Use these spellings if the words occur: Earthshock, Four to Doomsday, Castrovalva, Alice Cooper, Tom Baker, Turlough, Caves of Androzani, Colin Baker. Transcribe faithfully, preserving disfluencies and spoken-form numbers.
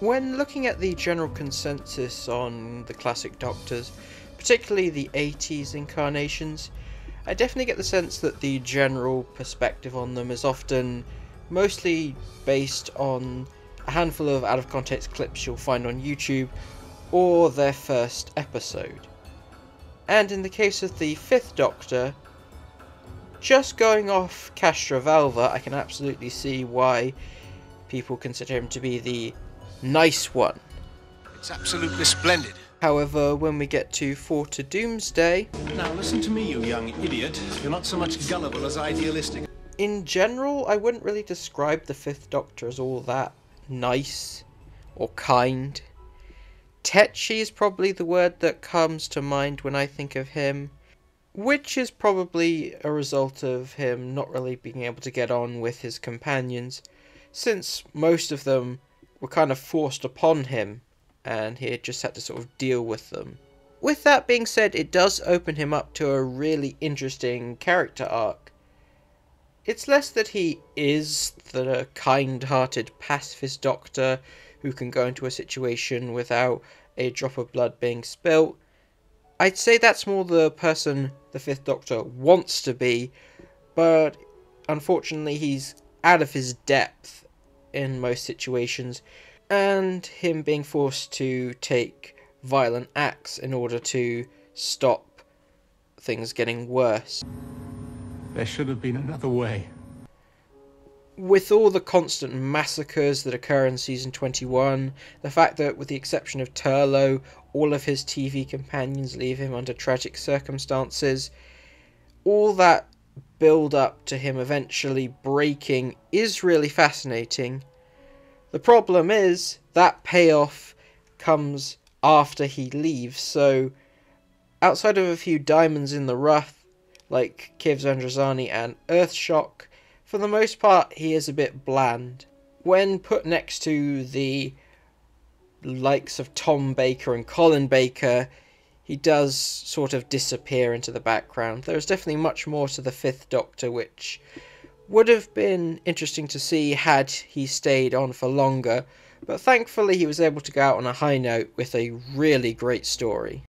When looking at the general consensus on the classic Doctors, particularly the eighties incarnations, I definitely get the sense that the general perspective on them is often mostly based on a handful of out-of-context clips you'll find on YouTube, or their first episode. And in the case of the fifth Doctor, just going off Castrovalva, I can absolutely see why people consider him to be the nice one. It's absolutely splendid. However, when we get to Four to Doomsday... Now listen to me, you young idiot. You're not so much gullible as idealistic. In general, I wouldn't really describe the fifth Doctor as all that nice or kind. Tetchy is probably the word that comes to mind when I think of him, which is probably a result of him not really being able to get on with his companions, since most of them were kind of forced upon him, and he had just had to sort of deal with them. With that being said, it does open him up to a really interesting character arc. It's less that he is the kind-hearted pacifist Doctor who can go into a situation without a drop of blood being spilt. I'd say that's more the person the fifth Doctor wants to be, but unfortunately he's out of his depth in most situations, and him being forced to take violent acts in order to stop things getting worse. There should have been another way. With all the constant massacres that occur in season twenty-one, the fact that with the exception of Turlough, all of his T V companions leave him under tragic circumstances, all that build up to him eventually breaking is really fascinating. The problem is that payoff comes after he leaves, so outside of a few diamonds in the rough like Caves of Androzani and Earthshock, for the most part he is a bit bland. When put next to the likes of Tom Baker and Colin Baker, he does sort of disappear into the background. There is definitely much more to the fifth Doctor, which would have been interesting to see had he stayed on for longer, but thankfully he was able to go out on a high note with a really great story.